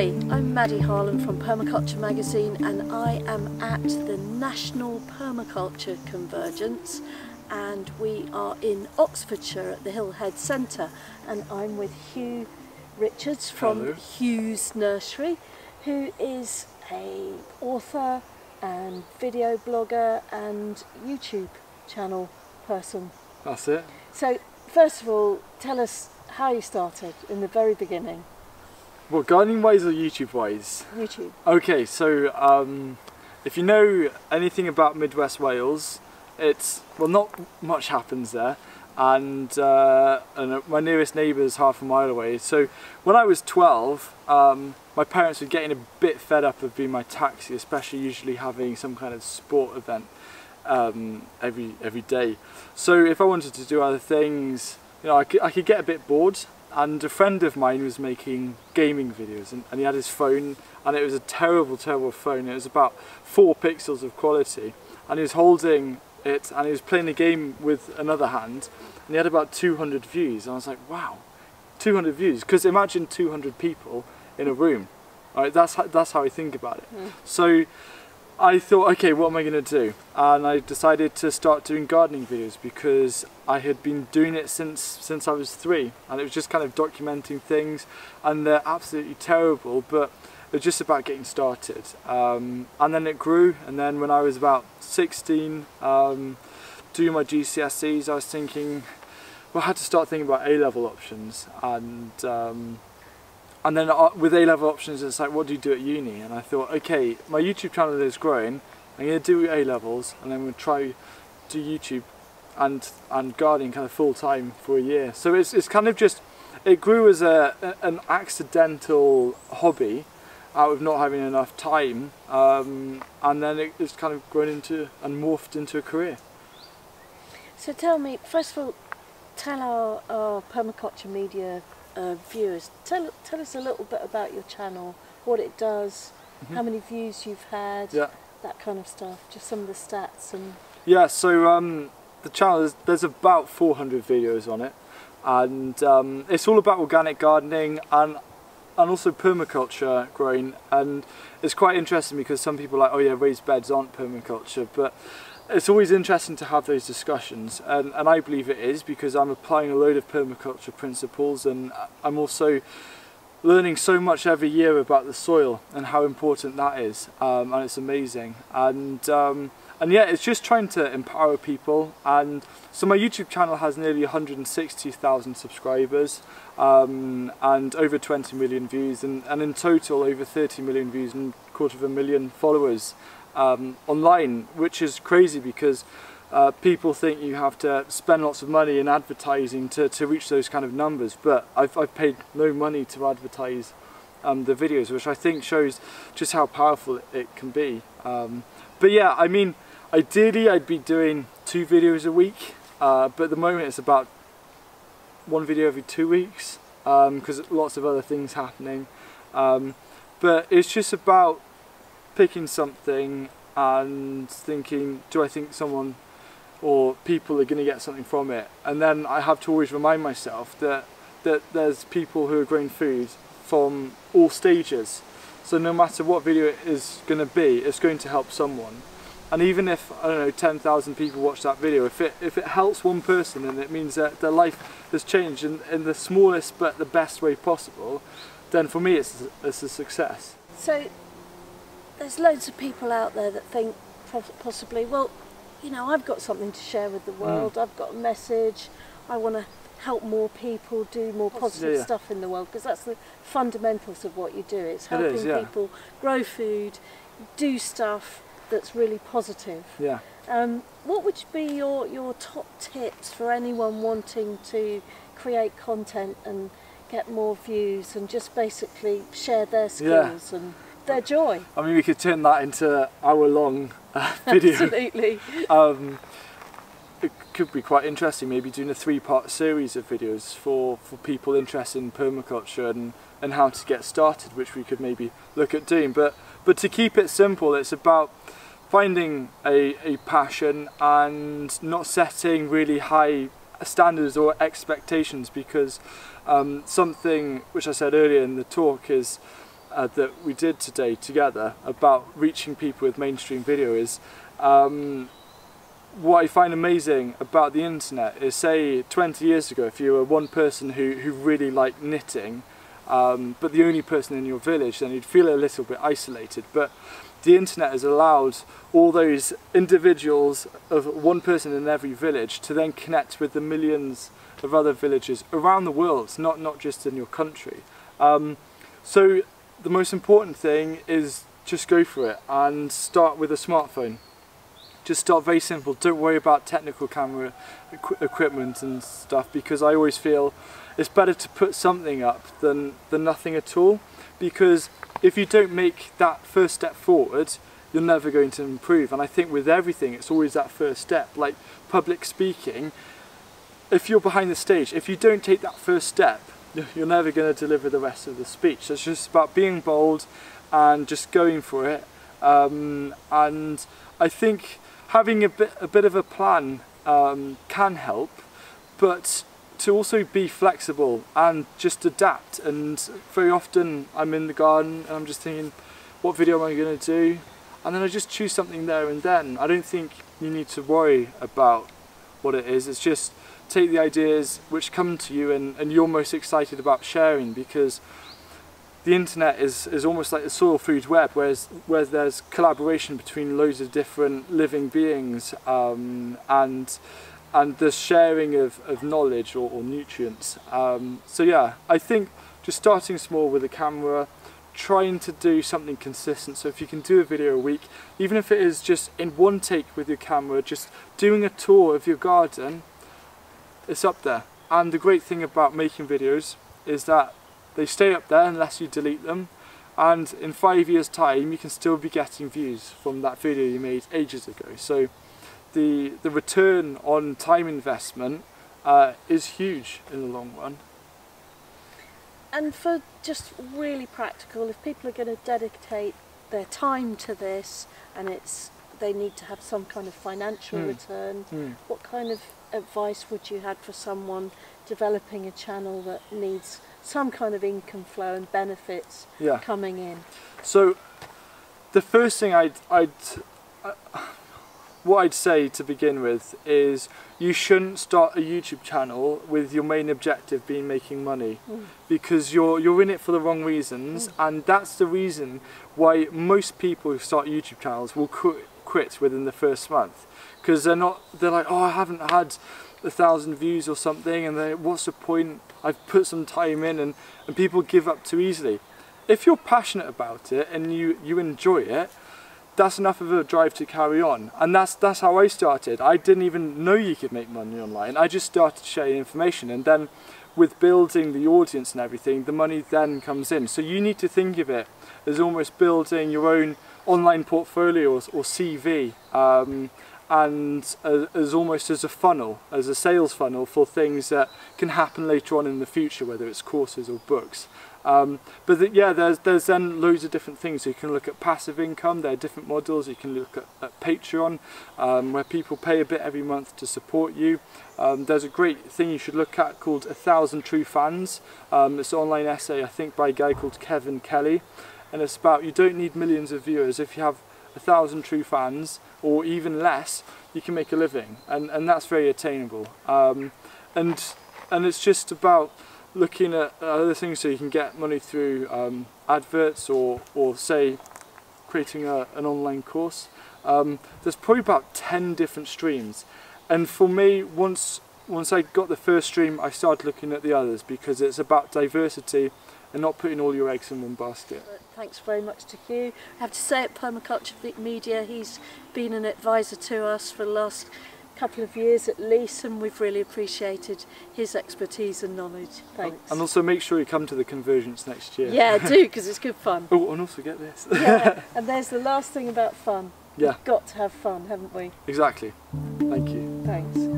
Hi, I'm Maddie Harlan from Permaculture Magazine, and I am at the National Permaculture Convergence, and we are in Oxfordshire at the Hillhead Centre, and I'm with Huw Richards from Huw's Nursery, who is an author and video blogger and YouTube channel person. That's it. So first of all, tell us how you started in the very beginning. Well, gardening wise or YouTube wise? YouTube. Okay, so if you know anything about Midwest Wales, it's, well, not much happens there, and my nearest neighbour is half a mile away. So when I was 12, my parents were getting a bit fed up of being my taxi, especially usually having some kind of sport event every day. So if I wanted to do other things, you know, I could get a bit bored. And a friend of mine was making gaming videos, and he had his phone, and it was a terrible phone. It was about 4 pixels of quality, and he was holding it and he was playing a game with another hand, and he had about 200 views. And I was like, wow, 200 views, because imagine 200 people in a room. All right, that's how I think about it. Mm. So I thought, okay, what am I going to do? And I decided to start doing gardening videos, because I had been doing it since I was 3, and it was just kind of documenting things, and they're absolutely terrible, but they're just about getting started. And then it grew, and then when I was about 16, doing my GCSEs, I was thinking, well, I had to start thinking about A-level options, and then with A-level options, it's like, what do you do at uni? And I thought, okay, my YouTube channel is growing, I'm going to do A-levels, and then we'll try do YouTube and gardening kind of full-time for a year. So it's kind of just, it grew as an accidental hobby out of not having enough time, and then it's kind of grown into and morphed into a career. So tell me, first of all, tell our permaculture media viewers, tell us a little bit about your channel, what it does, mm-hmm. how many views you've had, yeah. that kind of stuff, just some of the stats. And yeah, so the channel, there's about 400 videos on it, and it's all about organic gardening and also permaculture growing. And it's quite interesting, because some people are like, oh yeah, raised beds aren't permaculture, but it's always interesting to have those discussions, and I believe it is, because I'm applying a load of permaculture principles, and I'm also learning so much every year about the soil and how important that is, and it's amazing. And yeah, it's just trying to empower people. And so my YouTube channel has nearly 160,000 subscribers, and over 20 million views, and in total over 30 million views and 250,000 followers. Online, which is crazy, because people think you have to spend lots of money in advertising to reach those kind of numbers, but I've paid no money to advertise the videos, which I think shows just how powerful it can be. But yeah, I mean, ideally I'd be doing 2 videos a week, but at the moment it's about 1 video every 2 weeks, because lots of other things happening, but it's just about picking something and thinking, do I think someone or people are going to get something from it? And then I have to always remind myself that there's people who are growing food from all stages, so no matter what video it is going to be, it's going to help someone. And even if, I don't know, 10,000 people watch that video, if it helps one person, then it means that their life has changed in the smallest but the best way possible, then for me it's a success. So there's loads of people out there that think possibly, well, you know, I've got something to share with the world, I've got a message, I want to help more people, do more positive yeah. stuff in the world, because that's the fundamentals of what you do. It's helping it is, yeah. people grow food, do stuff that's really positive. Yeah. What would be your top tips for anyone wanting to create content and get more views and just basically share their skills yeah. and their joy? I mean, we could turn that into an hour-long video. Absolutely. It could be quite interesting, maybe doing a 3-part series of videos for people interested in permaculture and how to get started, which we could maybe look at doing. But to keep it simple, it's about finding a passion and not setting really high standards or expectations, because something which I said earlier in the talk is that we did today together about reaching people with mainstream video is what I find amazing about the internet is, say 20 years ago, if you were one person who really liked knitting, but the only person in your village, then you'd feel a little bit isolated. But the internet has allowed all those individuals of one person in every village to then connect with the millions of other villages around the world, not just in your country. So the most important thing is just go for it and start with a smartphone. Just start very simple. Don't worry about technical camera equipment and stuff, because I always feel it's better to put something up than nothing at all, because if you don't make that first step forward, you're never going to improve. And I think with everything, it's always that first step. Like public speaking, if you're behind the stage, if you don't take that first step, you're never going to deliver the rest of the speech. So it's just about being bold and just going for it. And I think having a bit of a plan can help, but to also be flexible and just adapt. And very often I'm in the garden and I'm just thinking, what video am I going to do? And then I just choose something there and then. I don't think you need to worry about what it is. It's just take the ideas which come to you and you're most excited about sharing, because the internet is almost like the soil food web, where there's collaboration between loads of different living beings, and the sharing of knowledge or nutrients. So yeah, I think just starting small with a camera, trying to do something consistent. So if you can do a video a week, even if it is just in one take with your camera, just doing a tour of your garden, it's up there. And the great thing about making videos is that they stay up there unless you delete them. And in 5 years' time, you can still be getting views from that video you made ages ago. So the return on time investment is huge in the long run. And for just really practical, if people are going to dedicate their time to this and they need to have some kind of financial return, what kind of advice would you have for someone developing a channel that needs some kind of income flow and benefits coming in? So the first thing what I'd say to begin with is you shouldn't start a YouTube channel with your main objective being making money, because you're in it for the wrong reasons, and that's the reason why most people who start YouTube channels will quit within the first month, because they're like, oh, I haven't had 1,000 views or something, and what's the point? I've put some time in, and people give up too easily. If you're passionate about it and you enjoy it, that's enough of a drive to carry on. And that's how I started. I didn't even know you could make money online. I just started sharing information, and then with building the audience and everything, the money then comes in. So you need to think of it as almost building your own online portfolio or CV, and as almost as a funnel, as a sales funnel for things that can happen later on in the future, whether it's courses or books. But there's then loads of different things. So you can look at passive income, there are different models. You can look at Patreon, where people pay a bit every month to support you. There's a great thing you should look at called A Thousand True Fans. It's an online essay, I think, by a guy called Kevin Kelly. And it's about, you don't need millions of viewers. If you have 1,000 true fans, or even less, you can make a living. And that's very attainable. And it's just about looking at other things, so you can get money through adverts or say creating an online course. There's probably about 10 different streams, and for me, once I got the first stream, I started looking at the others, because it's about diversity and not putting all your eggs in one basket. Thanks very much to Huw. I have to say, at Permaculture Media, he's been an advisor to us for the last couple of years at least, and we've really appreciated his expertise and knowledge. Thanks. And also make sure you come to the Convergence next year. Yeah, do, because it's good fun. Oh, and also get this. Yeah, and there's the last thing about fun. Yeah. We've got to have fun, haven't we? Exactly. Thank you. Thanks.